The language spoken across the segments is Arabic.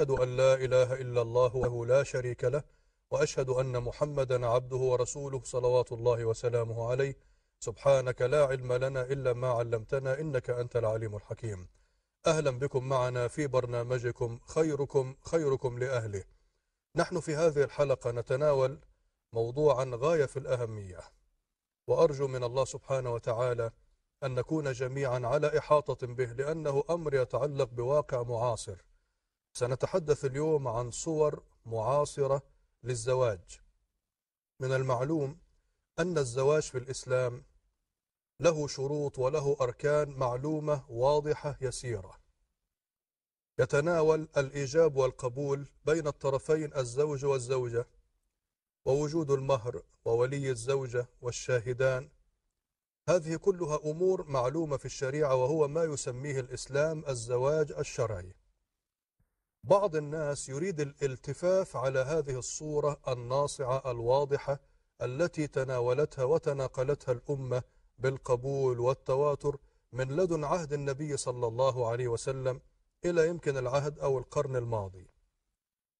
أشهد أن لا إله إلا الله وحده لا شريك له، وأشهد أن محمدا عبده ورسوله صلوات الله وسلامه عليه. سبحانك لا علم لنا إلا ما علمتنا إنك أنت العليم الحكيم. أهلا بكم معنا في برنامجكم خيركم لأهله. نحن في هذه الحلقة نتناول موضوعا غاية في الأهمية، وأرجو من الله سبحانه وتعالى أن نكون جميعا على إحاطة به، لأنه أمر يتعلق بواقع معاصر. سنتحدث اليوم عن صور معاصرة للزواج. من المعلوم أن الزواج في الإسلام له شروط وله أركان معلومة واضحة يسيرة، يتناول الإيجاب والقبول بين الطرفين، الزوج والزوجة، ووجود المهر، وولي الزوجة، والشاهدان. هذه كلها أمور معلومة في الشريعة، وهو ما يسميه الإسلام الزواج الشرعي. بعض الناس يريد الالتفاف على هذه الصورة الناصعة الواضحة التي تناولتها وتناقلتها الأمة بالقبول والتواتر من لدن عهد النبي صلى الله عليه وسلم إلى يمكن العهد أو القرن الماضي.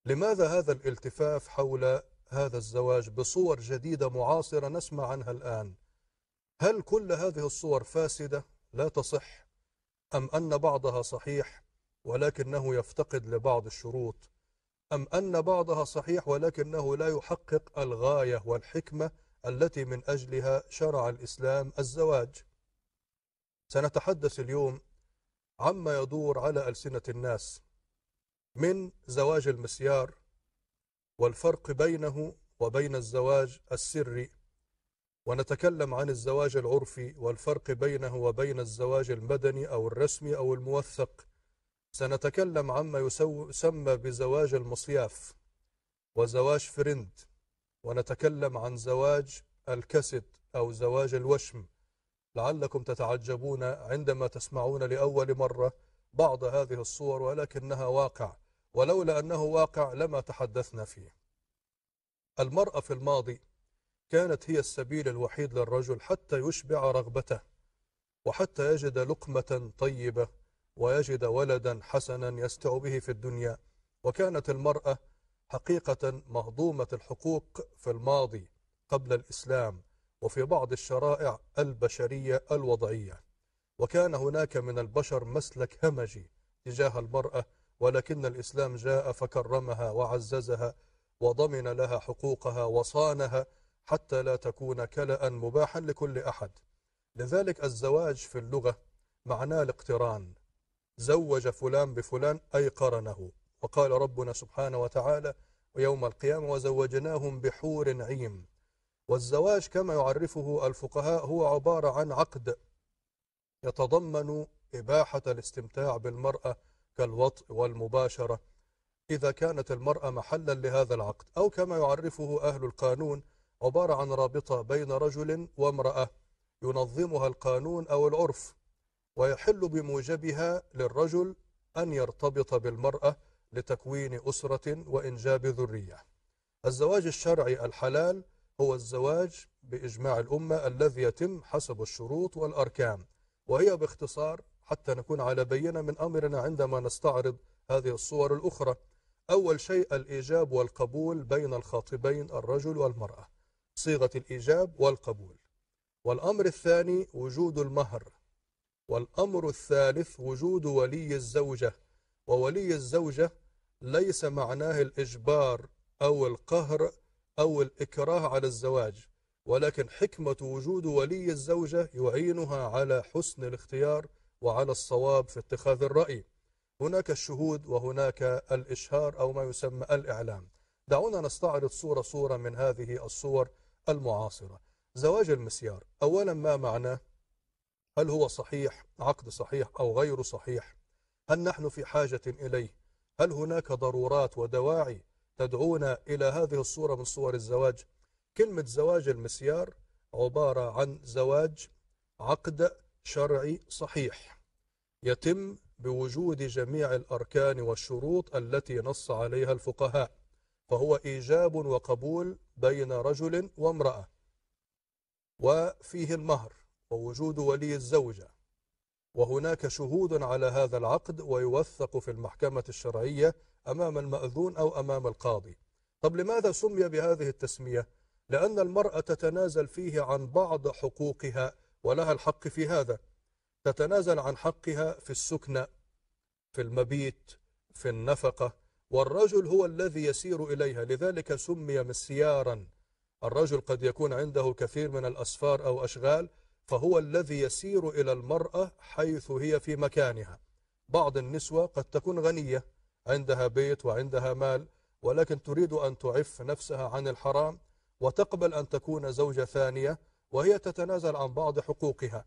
لماذا هذا الالتفاف حول هذا الزواج بصور جديدة معاصرة نسمع عنها الآن؟ هل كل هذه الصور فاسدة لا تصح، أم أن بعضها صحيح ولكنه يفتقد لبعض الشروط، أم أن بعضها صحيح ولكنه لا يحقق الغاية والحكمة التي من أجلها شرع الإسلام الزواج؟ سنتحدث اليوم عما يدور على ألسنة الناس من زواج المسيار، والفرق بينه وبين الزواج السري، ونتكلم عن الزواج العرفي والفرق بينه وبين الزواج المدني أو الرسمي أو الموثق. سنتكلم عما يسمى بزواج المصياف وزواج فرند، ونتكلم عن زواج الكسد أو زواج الوشم. لعلكم تتعجبون عندما تسمعون لأول مرة بعض هذه الصور، ولكنها واقع، ولولا أنه واقع لما تحدثنا فيه. المرأة في الماضي كانت هي السبيل الوحيد للرجل حتى يشبع رغبته، وحتى يجد لقمة طيبة، ويجد ولدا حسنا يستع به في الدنيا. وكانت المرأة حقيقة مهضومة الحقوق في الماضي قبل الإسلام، وفي بعض الشرائع البشرية الوضعية. وكان هناك من البشر مسلك همجي تجاه المرأة، ولكن الإسلام جاء فكرمها وعززها وضمن لها حقوقها وصانها حتى لا تكون كلأ مباحا لكل أحد. لذلك الزواج في اللغة معناه الاقتران، زوج فلان بفلان أي قرنه. وقال ربنا سبحانه وتعالى ويوم القيامة وزوجناهم بحور عين. والزواج كما يعرفه الفقهاء هو عبارة عن عقد يتضمن إباحة الاستمتاع بالمرأة كالوطء والمباشرة إذا كانت المرأة محلا لهذا العقد، أو كما يعرفه أهل القانون عبارة عن رابطة بين رجل وامرأة ينظمها القانون أو العرف، ويحل بموجبها للرجل أن يرتبط بالمرأة لتكوين أسرة وإنجاب ذرية. الزواج الشرعي الحلال هو الزواج بإجماع الأمة الذي يتم حسب الشروط والأركان. وهي باختصار حتى نكون على بينة من أمرنا عندما نستعرض هذه الصور الأخرى. أول شيء الإيجاب والقبول بين الخاطبين الرجل والمرأة، صيغة الإيجاب والقبول. والأمر الثاني وجود المهر. والأمر الثالث وجود ولي الزوجة. وولي الزوجة ليس معناه الإجبار أو القهر أو الإكراه على الزواج، ولكن حكمة وجود ولي الزوجة يعينها على حسن الاختيار وعلى الصواب في اتخاذ الرأي. هناك الشهود وهناك الإشهار أو ما يسمى الإعلام. دعونا نستعرض صورة صورة من هذه الصور المعاصرة. زواج المسيار، أولا ما معناه؟ هل هو صحيح، عقد صحيح أو غير صحيح؟ هل نحن في حاجة إليه؟ هل هناك ضرورات ودواعي تدعونا إلى هذه الصورة من صور الزواج؟ كلمة زواج المسيار عبارة عن زواج عقد شرعي صحيح يتم بوجود جميع الأركان والشروط التي نص عليها الفقهاء، فهو إيجاب وقبول بين رجل وامرأة، وفيه المهر ووجود ولي الزوجة وهناك شهود على هذا العقد ويوثق في المحكمة الشرعية أمام المأذون أو أمام القاضي. طب لماذا سمي بهذه التسمية؟ لأن المرأة تتنازل فيه عن بعض حقوقها ولها الحق في هذا. تتنازل عن حقها في السكنة، في المبيت، في النفقة، والرجل هو الذي يسير إليها، لذلك سمي مسيارا. الرجل قد يكون عنده كثير من الأسفار أو أشغال، فهو الذي يسير إلى المرأة حيث هي في مكانها. بعض النسوة قد تكون غنية، عندها بيت وعندها مال، ولكن تريد أن تعف نفسها عن الحرام وتقبل أن تكون زوجة ثانية وهي تتنازل عن بعض حقوقها،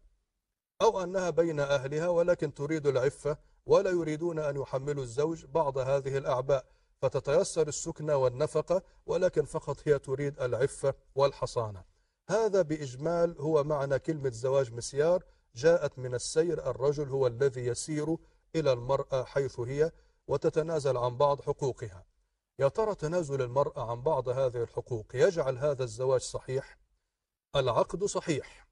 أو أنها بين أهلها ولكن تريد العفة ولا يريدون أن يحملوا الزوج بعض هذه الأعباء، فتتيسر السكنة والنفقة ولكن فقط هي تريد العفة والحصانة. هذا بإجمال هو معنى كلمة زواج مسيار، جاءت من السير، الرجل هو الذي يسير إلى المرأة حيث هي وتتنازل عن بعض حقوقها. يا ترى تنازل المرأة عن بعض هذه الحقوق يجعل هذا الزواج صحيح؟ العقد صحيح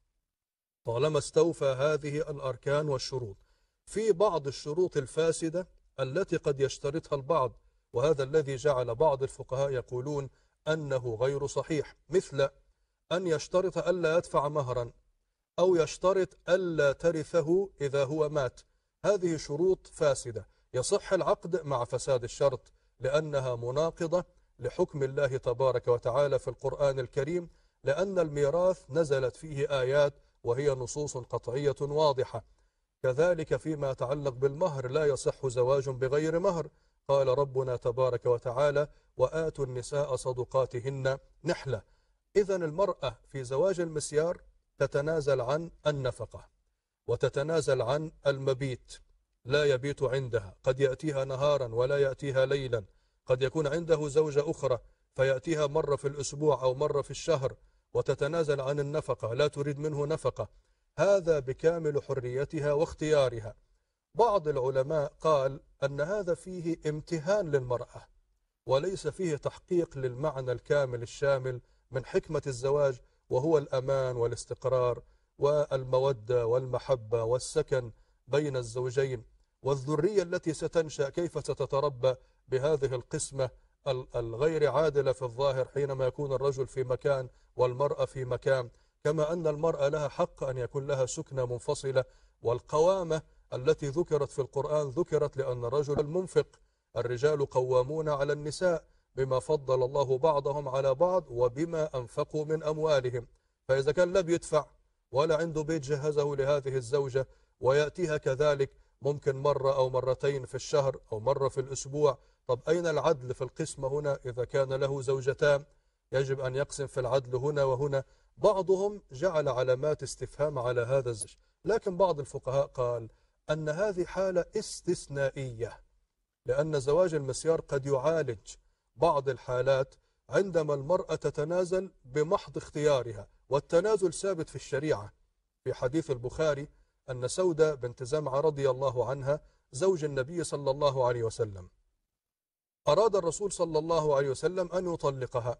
طالما استوفى هذه الأركان والشروط. في بعض الشروط الفاسدة التي قد يشترطها البعض، وهذا الذي جعل بعض الفقهاء يقولون أنه غير صحيح، مثل أن يشترط ألا يدفع مهرا، أو يشترط ألا ترثه إذا هو مات. هذه شروط فاسدة، يصح العقد مع فساد الشرط، لأنها مناقضة لحكم الله تبارك وتعالى في القرآن الكريم، لأن الميراث نزلت فيه آيات وهي نصوص قطعية واضحة. كذلك فيما يتعلق بالمهر لا يصح زواج بغير مهر، قال ربنا تبارك وتعالى: وآتوا النساء صدقاتهن نحلة. إذن المرأة في زواج المسيار تتنازل عن النفقة وتتنازل عن المبيت، لا يبيت عندها، قد يأتيها نهارا ولا يأتيها ليلا، قد يكون عنده زوجة أخرى فيأتيها مرة في الأسبوع أو مرة في الشهر، وتتنازل عن النفقة، لا تريد منه نفقة. هذا بكامل حريتها واختيارها. بعض العلماء قال أن هذا فيه امتهان للمرأة وليس فيه تحقيق للمعنى الكامل الشامل من حكمة الزواج، وهو الأمان والاستقرار والمودة والمحبة والسكن بين الزوجين، والذرية التي ستنشأ كيف ستتربى بهذه القسمة الغير عادلة في الظاهر، حينما يكون الرجل في مكان والمرأة في مكان. كما أن المرأة لها حق أن يكون لها سكنة منفصلة، والقوامة التي ذكرت في القرآن ذكرت لأن الرجل المنفق. الرجال قوامون على النساء بما فضل الله بعضهم على بعض وبما أنفقوا من أموالهم. فإذا كان لا بيدفع ولا عنده بيت جهزه لهذه الزوجة ويأتيها كذلك ممكن مرة أو مرتين في الشهر أو مرة في الأسبوع، طب أين العدل في القسمة هنا؟ إذا كان له زوجتان يجب أن يقسم في العدل هنا وهنا. بعضهم جعل علامات استفهام على هذا الزوج، لكن بعض الفقهاء قال أن هذه حالة استثنائية، لأن زواج المسيار قد يعالج بعض الحالات عندما المرأة تتنازل بمحض اختيارها، والتنازل ثابت في الشريعة. في حديث البخاري أن سودة بنت زمعة رضي الله عنها زوج النبي صلى الله عليه وسلم، أراد الرسول صلى الله عليه وسلم أن يطلقها،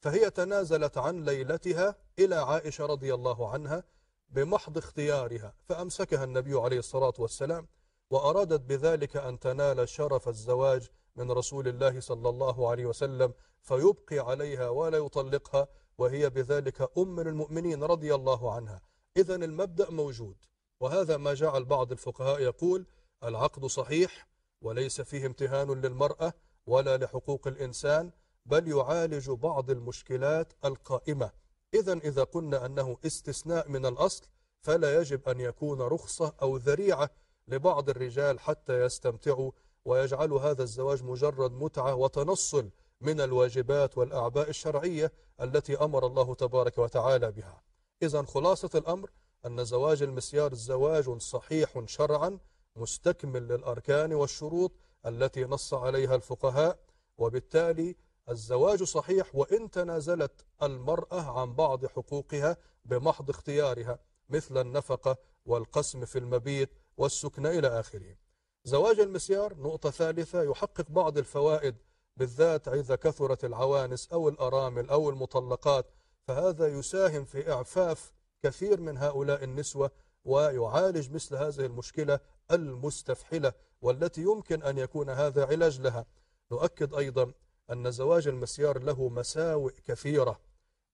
فهي تنازلت عن ليلتها إلى عائشة رضي الله عنها بمحض اختيارها، فأمسكها النبي عليه الصلاة والسلام، وأرادت بذلك أن تنال شرف الزواج من رسول الله صلى الله عليه وسلم، فيبقي عليها ولا يطلقها، وهي بذلك أم المؤمنين رضي الله عنها. إذن المبدأ موجود، وهذا ما جعل بعض الفقهاء يقول العقد صحيح وليس فيه امتهان للمرأة ولا لحقوق الإنسان، بل يعالج بعض المشكلات القائمة. إذن إذا قلنا أنه استثناء من الأصل، فلا يجب أن يكون رخصة أو ذريعة لبعض الرجال حتى يستمتعوا ويجعلوا هذا الزواج مجرد متعة وتنصل من الواجبات والأعباء الشرعية التي أمر الله تبارك وتعالى بها. إذن خلاصة الأمر أن زواج المسيار زواج صحيح شرعا، مستكمل للأركان والشروط التي نص عليها الفقهاء، وبالتالي الزواج صحيح وإن تنازلت المرأة عن بعض حقوقها بمحض اختيارها، مثل النفقة والقسم في المبيت والسكنة إلى آخره. زواج المسيار نقطة ثالثة، يحقق بعض الفوائد بالذات إذا كثرت العوانس أو الأرامل أو المطلقات، فهذا يساهم في إعفاف كثير من هؤلاء النسوة ويعالج مثل هذه المشكلة المستفحلة والتي يمكن أن يكون هذا علاج لها. نؤكد أيضا أن زواج المسيار له مساوئ كثيرة،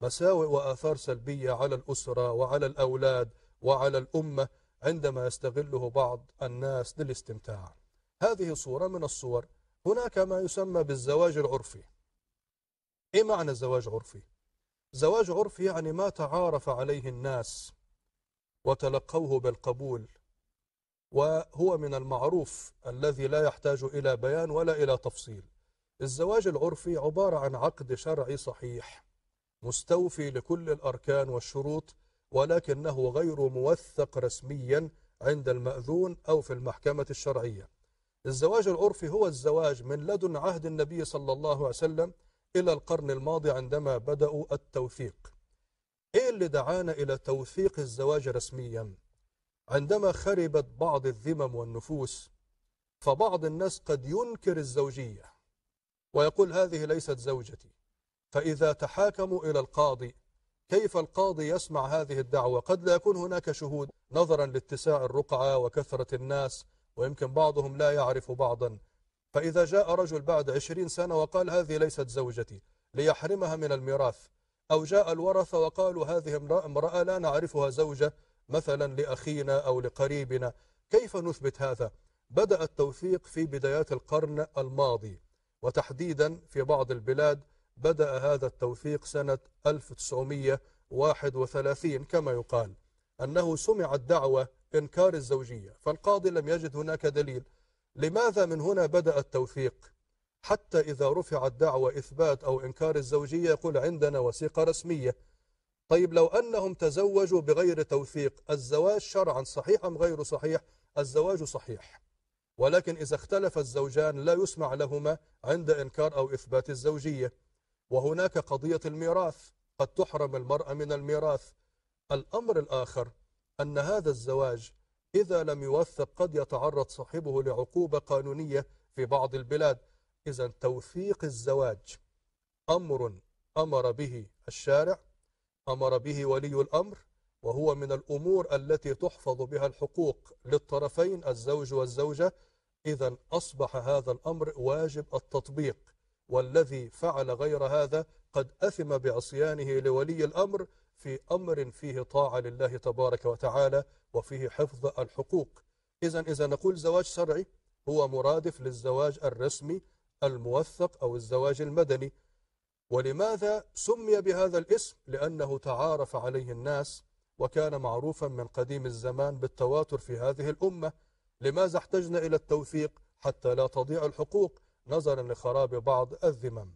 مساوئ وآثار سلبية على الأسرة وعلى الأولاد وعلى الأمة عندما يستغله بعض الناس للاستمتاع. هذه صورة من الصور. هناك ما يسمى بالزواج العرفي. إيه معنى الزواج العرفي؟ زواج عرفي يعني ما تعارف عليه الناس وتلقوه بالقبول، وهو من المعروف الذي لا يحتاج إلى بيان ولا إلى تفصيل. الزواج العرفي عبارة عن عقد شرعي صحيح مستوفي لكل الأركان والشروط، ولكنه غير موثق رسميا عند المأذون أو في المحكمة الشرعية. الزواج العرفي هو الزواج من لدن عهد النبي صلى الله عليه وسلم إلى القرن الماضي عندما بدأوا التوثيق. إيه اللي دعانا إلى توثيق الزواج رسميا؟ عندما خربت بعض الذمم والنفوس، فبعض الناس قد ينكر الزوجية ويقول هذه ليست زوجتي، فإذا تحاكموا إلى القاضي كيف القاضي يسمع هذه الدعوة؟ قد لا يكون هناك شهود نظرا لاتساع الرقعة وكثرة الناس، ويمكن بعضهم لا يعرف بعضا. فإذا جاء رجل بعد 20 سنة وقال هذه ليست زوجتي ليحرمها من الميراث، أو جاء الورثة وقالوا هذه امرأة لا نعرفها زوجة مثلا لأخينا أو لقريبنا، كيف نثبت هذا؟ بدأ التوثيق في بدايات القرن الماضي، وتحديدا في بعض البلاد بدأ هذا التوثيق سنة 1931 كما يقال، أنه سمعت دعوة إنكار الزوجية فالقاضي لم يجد هناك دليل. لماذا من هنا بدأ التوثيق؟ حتى إذا رفعت دعوة إثبات أو إنكار الزوجية يقول عندنا وثيقة رسمية. طيب لو أنهم تزوجوا بغير توثيق، الزواج شرعا صحيح أم غير صحيح؟ الزواج صحيح، ولكن إذا اختلف الزوجان لا يسمع لهما عند إنكار أو إثبات الزوجية. وهناك قضية الميراث، قد تحرم المرأة من الميراث. الأمر الآخر أن هذا الزواج إذا لم يوثق قد يتعرض صاحبه لعقوبة قانونية في بعض البلاد. إذا توثيق الزواج أمر أمر به الشارع، أمر به ولي الأمر، وهو من الأمور التي تحفظ بها الحقوق للطرفين الزوج والزوجة. إذا أصبح هذا الأمر واجب التطبيق، والذي فعل غير هذا قد أثم بعصيانه لولي الأمر في أمر فيه طاعة لله تبارك وتعالى وفيه حفظ الحقوق. إذا نقول زواج شرعي هو مرادف للزواج الرسمي الموثق أو الزواج المدني. ولماذا سمي بهذا الاسم؟ لأنه تعارف عليه الناس وكان معروفا من قديم الزمان بالتواتر في هذه الأمة. لماذا احتجنا إلى التوثيق؟ حتى لا تضيع الحقوق نظرا لخراب بعض الذمم.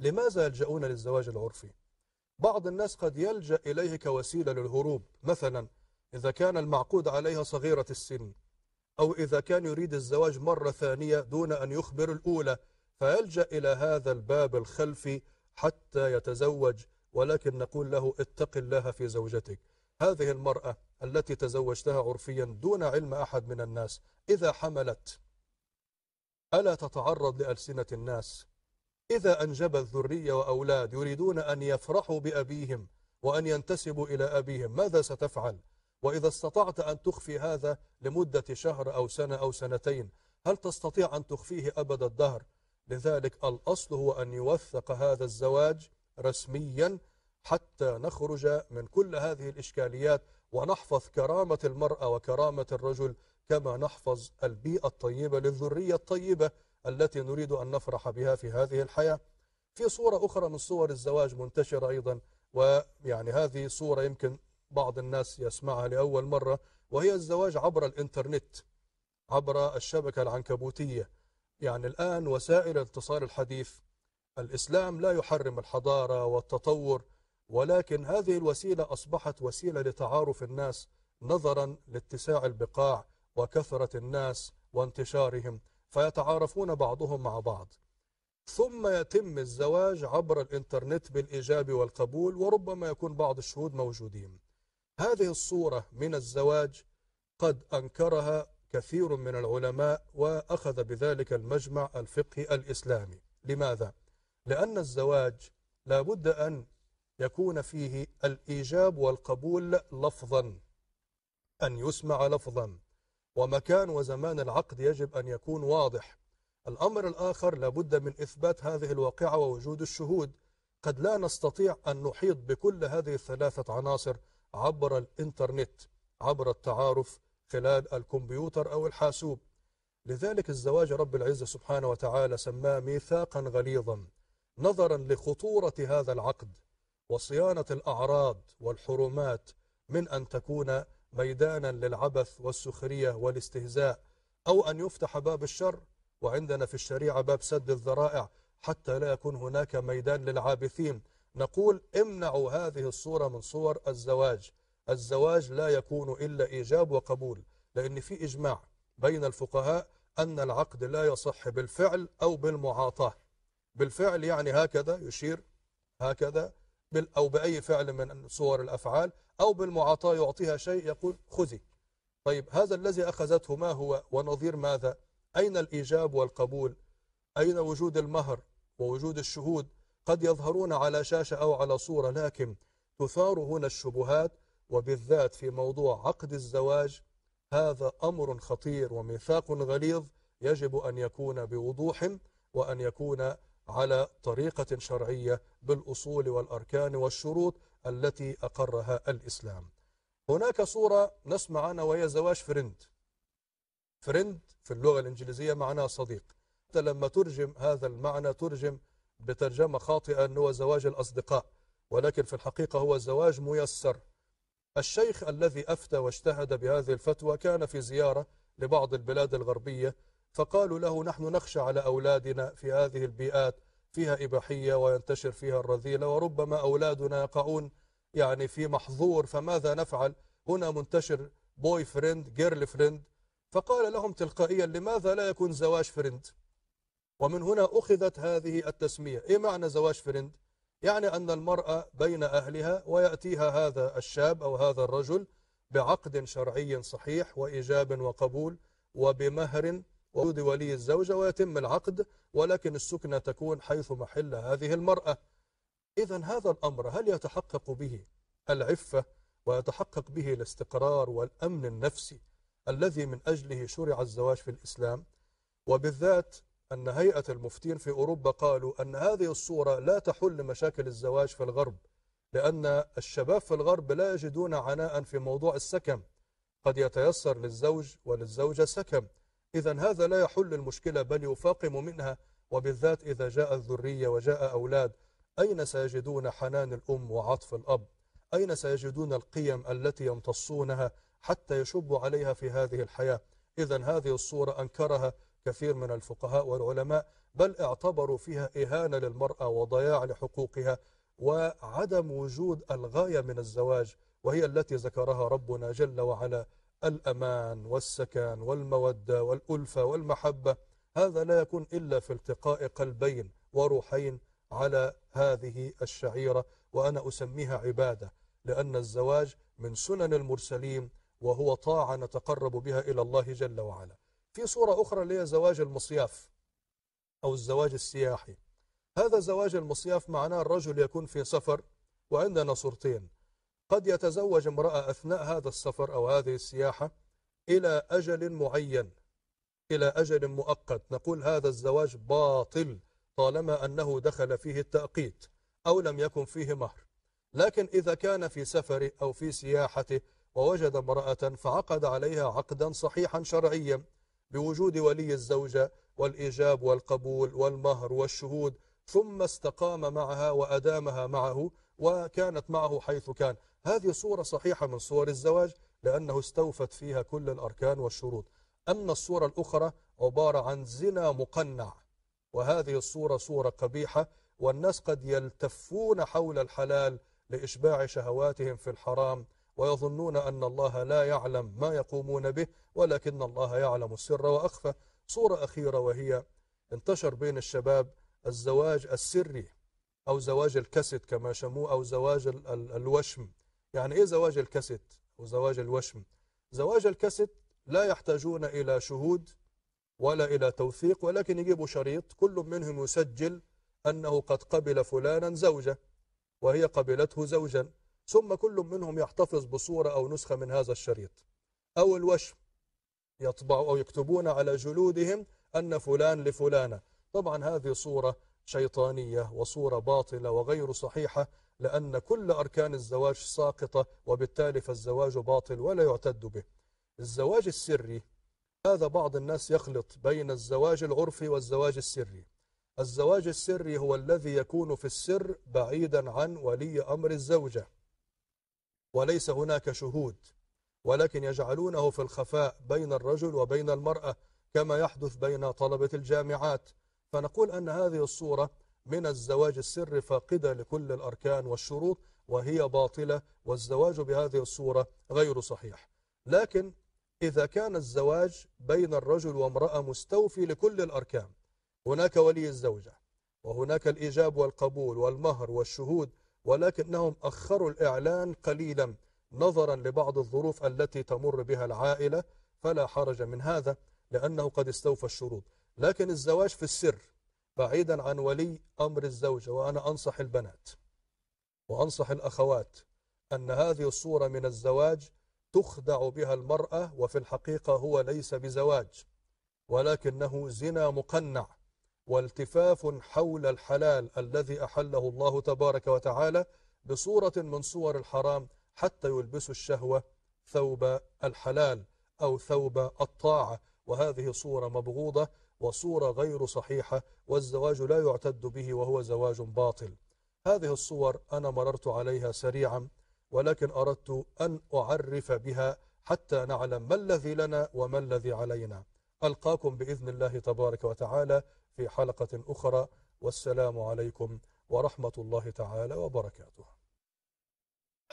لماذا يلجؤون للزواج العرفي؟ بعض الناس قد يلجأ إليه كوسيلة للهروب، مثلا إذا كان المعقود عليها صغيرة السن، أو إذا كان يريد الزواج مرة ثانية دون أن يخبر الأولى، فيلجأ إلى هذا الباب الخلفي حتى يتزوج. ولكن نقول له اتق الله في زوجتك. هذه المرأة التي تزوجتها عرفيا دون علم أحد من الناس، إذا حملت ألا تتعرض لألسنة الناس؟ إذا أنجبت ذرية وأولاد يريدون أن يفرحوا بأبيهم وأن ينتسبوا إلى أبيهم، ماذا ستفعل؟ وإذا استطعت أن تخفي هذا لمدة شهر أو سنة أو سنتين، هل تستطيع أن تخفيه أبد الدهر؟ لذلك الأصل هو أن يوثق هذا الزواج رسميا حتى نخرج من كل هذه الإشكاليات ونحفظ كرامة المرأة وكرامة الرجل، كما نحفظ البيئة الطيبة للذرية الطيبة التي نريد أن نفرح بها في هذه الحياة. في صورة أخرى من صور الزواج منتشرة أيضا، ويعني هذه صورة يمكن بعض الناس يسمعها لأول مرة، وهي الزواج عبر الإنترنت، عبر الشبكة العنكبوتية. يعني الآن وسائل الاتصال الحديث، الإسلام لا يحرم الحضارة والتطور، ولكن هذه الوسيلة أصبحت وسيلة لتعارف الناس نظرا لاتساع البقاع وكثرة الناس وانتشارهم، فيتعارفون بعضهم مع بعض. ثم يتم الزواج عبر الإنترنت بالإيجاب والقبول، وربما يكون بعض الشهود موجودين. هذه الصورة من الزواج قد أنكرها كثير من العلماء، وأخذ بذلك المجمع الفقهي الإسلامي. لماذا؟ لأن الزواج لابد أن يكون فيه الإيجاب والقبول لفظا، أن يسمع لفظا، ومكان وزمان العقد يجب أن يكون واضح. الأمر الآخر لابد من إثبات هذه الواقعة ووجود الشهود. قد لا نستطيع أن نحيط بكل هذه الثلاثة عناصر عبر الإنترنت، عبر التعارف خلال الكمبيوتر أو الحاسوب. لذلك الزواج رب العزة سبحانه وتعالى سماه ميثاقا غليظا، نظرا لخطورة هذا العقد وصيانة الأعراض والحرمات من أن تكون ميدانا للعبث والسخرية والاستهزاء، أو أن يفتح باب الشر. وعندنا في الشريعة باب سد الذرائع حتى لا يكون هناك ميدان للعابثين. نقول امنعوا هذه الصورة من صور الزواج. الزواج لا يكون إلا إيجاب وقبول، لأن في إجماع بين الفقهاء أن العقد لا يصح بالفعل أو بالمعاطاة. بالفعل يعني هكذا يشير هكذا، أو بأي فعل من صور الأفعال، أو بالمعاطاة يعطيها شيء يقول خذي. طيب هذا الذي أخذته ما هو ونظير ماذا؟ أين الإيجاب والقبول؟ أين وجود المهر ووجود الشهود؟ قد يظهرون على شاشة أو على صورة، لكن تثار هنا الشبهات، وبالذات في موضوع عقد الزواج. هذا أمر خطير وميثاق غليظ يجب أن يكون بوضوح، وأن يكون على طريقة شرعية بالأصول والأركان والشروط التي أقرها الإسلام. هناك صورة نسمع عنها وهي زواج فريند. فريند في اللغة الإنجليزية معناه صديق. لما ترجم هذا المعنى ترجم بترجمة خاطئة أنه هو زواج الأصدقاء، ولكن في الحقيقة هو زواج ميسر. الشيخ الذي أفتى واجتهد بهذه الفتوى كان في زيارة لبعض البلاد الغربية، فقالوا له نحن نخشى على أولادنا في هذه البيئات، فيها إباحية وينتشر فيها الرذيلة، وربما أولادنا يقعون يعني في محظور، فماذا نفعل؟ هنا منتشر بوي فريند جيرل فريند. فقال لهم تلقائيا لماذا لا يكون زواج فريند؟ ومن هنا أخذت هذه التسمية. إيه معنى زواج فريند؟ يعني أن المرأة بين أهلها ويأتيها هذا الشاب أو هذا الرجل بعقد شرعي صحيح وإيجاب وقبول وبمهر ووجود ولي الزوجة، ويتم العقد، ولكن السكنة تكون حيث محل هذه المرأة. إذن هذا الأمر هل يتحقق به العفة ويتحقق به الاستقرار والأمن النفسي الذي من أجله شرع الزواج في الإسلام؟ وبالذات أن هيئة المفتين في أوروبا قالوا أن هذه الصورة لا تحل مشاكل الزواج في الغرب، لأن الشباب في الغرب لا يجدون عناء في موضوع السكن، قد يتيسر للزوج وللزوجة سكن. إذن هذا لا يحل المشكلة بل يفاقم منها، وبالذات إذا جاء الذرية وجاء أولاد، أين سيجدون حنان الأم وعطف الأب؟ أين سيجدون القيم التي يمتصونها حتى يشبوا عليها في هذه الحياة؟ إذن هذه الصورة أنكرها كثير من الفقهاء والعلماء، بل اعتبروا فيها إهانة للمرأة وضياع لحقوقها وعدم وجود الغاية من الزواج، وهي التي ذكرها ربنا جل وعلا: الأمان والسكن والمودة والألفة والمحبة. هذا لا يكون إلا في التقاء قلبين وروحين على هذه الشعيرة، وأنا أسميها عبادة، لأن الزواج من سنن المرسلين، وهو طاعة نتقرب بها إلى الله جل وعلا. في صورة أخرى اللي هي زواج المصياف أو الزواج السياحي. هذا زواج المصياف معناه الرجل يكون في سفر، وعندنا صورتين: قد يتزوج امرأة أثناء هذا السفر أو هذه السياحة إلى أجل معين، إلى أجل مؤقت، نقول هذا الزواج باطل طالما أنه دخل فيه التأقيت أو لم يكن فيه مهر. لكن إذا كان في سفره أو في سياحته ووجد امرأة فعقد عليها عقدا صحيحا شرعيا بوجود ولي الزوجة والإيجاب والقبول والمهر والشهود، ثم استقام معها وأدامها معه وكانت معه حيث كان، هذه صورة صحيحة من صور الزواج، لأنه استوفت فيها كل الأركان والشروط. أما الصورة الأخرى عبارة عن زنا مقنع، وهذه الصورة صورة قبيحة، والناس قد يلتفون حول الحلال لإشباع شهواتهم في الحرام، ويظنون أن الله لا يعلم ما يقومون به، ولكن الله يعلم السر وأخفى. صورة أخيرة وهي انتشر بين الشباب الزواج السري أو زواج الكاسيت كما شموه، أو زواج الوشم. يعني إيه زواج الكاسيت وزواج الوشم؟ زواج الكاسيت لا يحتاجون إلى شهود ولا إلى توثيق، ولكن يجيبوا شريط كل منهم يسجل أنه قد قبل فلانا زوجة وهي قبلته زوجا، ثم كل منهم يحتفظ بصورة أو نسخة من هذا الشريط. أو الوشم، يطبع أو يكتبون على جلودهم أن فلان لفلانة. طبعا هذه صورة شيطانية وصورة باطلة وغير صحيحة، لأن كل أركان الزواج ساقطة، وبالتالي فالزواج باطل ولا يعتد به. الزواج السري، هذا بعض الناس يخلط بين الزواج العرفي والزواج السري. الزواج السري هو الذي يكون في السر بعيدا عن ولي أمر الزوجة وليس هناك شهود، ولكن يجعلونه في الخفاء بين الرجل وبين المرأة، كما يحدث بين طلبة الجامعات. فنقول أن هذه الصورة من الزواج السري فاقدة لكل الأركان والشروط، وهي باطلة، والزواج بهذه الصورة غير صحيح. لكن إذا كان الزواج بين الرجل وامرأة مستوفي لكل الأركان، هناك ولي الزوجة وهناك الإيجاب والقبول والمهر والشهود، ولكنهم أخروا الإعلان قليلا نظرا لبعض الظروف التي تمر بها العائلة، فلا حرج من هذا لأنه قد استوفى الشروط. لكن الزواج في السر بعيدا عن ولي أمر الزوجة، وأنا أنصح البنات وأنصح الأخوات أن هذه الصورة من الزواج تخدع بها المرأة، وفي الحقيقة هو ليس بزواج ولكنه زنا مقنع والتفاف حول الحلال الذي أحله الله تبارك وتعالى بصورة من صور الحرام، حتى يلبسوا الشهوة ثوب الحلال أو ثوب الطاعة، وهذه صورة مبغوضة وصورة غير صحيحة، والزواج لا يعتد به وهو زواج باطل. هذه الصور أنا مررت عليها سريعا، ولكن أردت أن أعرف بها حتى نعلم ما الذي لنا وما الذي علينا. ألقاكم بإذن الله تبارك وتعالى في حلقة أخرى، والسلام عليكم ورحمة الله تعالى وبركاته.